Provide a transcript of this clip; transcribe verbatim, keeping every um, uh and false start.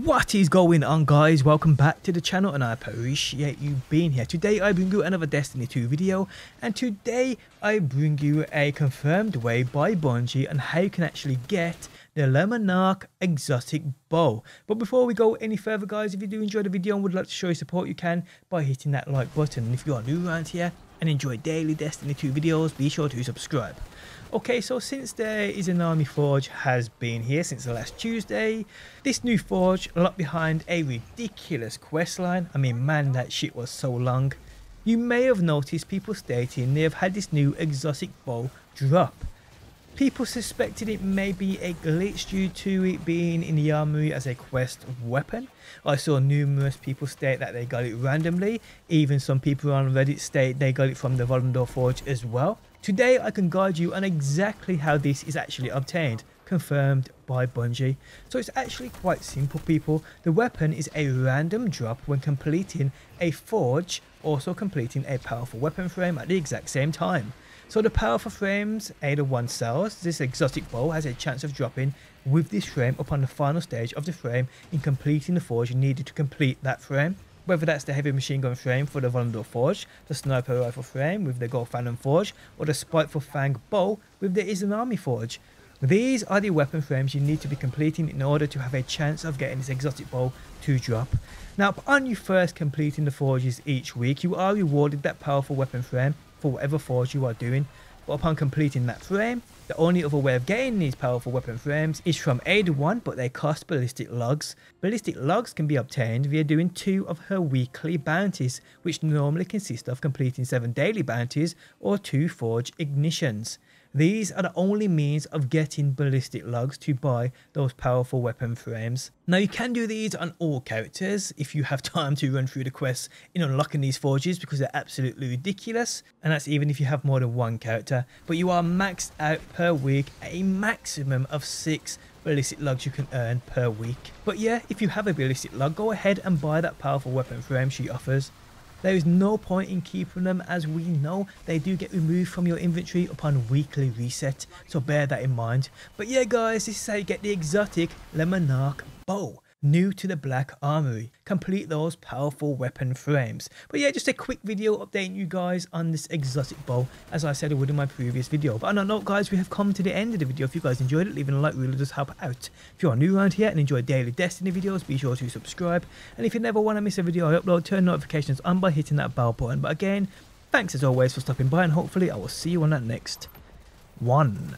What is going on, guys? Welcome back to the channel, and I appreciate you being here. Today I bring you another Destiny two video, and today I bring you a confirmed way by Bungie on how you can actually get the Le Monarque exotic bow. But before we go any further, guys, if you do enjoy the video and would like to show your support, you can by hitting that like button, and if you are new around here and enjoy daily Destiny two videos, be sure to subscribe. Okay, so since the Izanami forge has been here since the last Tuesday, this new forge locked behind a ridiculous questline. I mean, man, that shit was so long. You may have noticed people stating they have had this new exotic bow drop. People suspected it may be a glitch due to it being in the armory as a quest weapon. I saw numerous people state that they got it randomly. Even some people on Reddit state they got it from the Volundr forge as well. Today I can guide you on exactly how this is actually obtained, confirmed by Bungie. So it's actually quite simple, people. The weapon is a random drop when completing a forge, also completing a powerful weapon frame at the exact same time. So the powerful frames Ada one sells, this exotic bow has a chance of dropping with this frame upon the final stage of the frame in completing the forge needed to complete that frame. Whether that's the heavy machine gun frame for the Volundr forge, the sniper rifle frame with the Gold Phantom forge, or the Spiteful Fang bow with the Izanami forge. These are the weapon frames you need to be completing in order to have a chance of getting this exotic bow to drop. Now, upon you first completing the forges each week, you are rewarded that powerful weapon frame for whatever forge you are doing. But upon completing that frame, the only other way of getting these powerful weapon frames is from Ada one, but they cost ballistic logs. Ballistic logs can be obtained via doing two of her weekly bounties, which normally consist of completing seven daily bounties or two forge ignitions. These are the only means of getting ballistic logs to buy those powerful weapon frames. Now, you can do these on all characters if you have time to run through the quests in unlocking these forges, because they're absolutely ridiculous, and that's even if you have more than one character. But you are maxed out per week at a maximum of six ballistic logs you can earn per week. But yeah, if you have a ballistic log, go ahead and buy that powerful weapon frame she offers. There is no point in keeping them, as we know they do get removed from your inventory upon weekly reset, so bear that in mind. But yeah, guys, this is how you get the exotic Le Monarque bow, new to the Black Armory. Complete those powerful weapon frames. But yeah, just a quick video updating you guys on this exotic bow, as I said I would in my previous video. But on that note, guys, we have come to the end of the video. If you guys enjoyed it, leaving a like really does help out. If you are new around here and enjoy daily Destiny videos, be sure to subscribe. And if you never want to miss a video I upload, turn notifications on by hitting that bell button. But again, thanks as always for stopping by, and hopefully I will see you on that next one.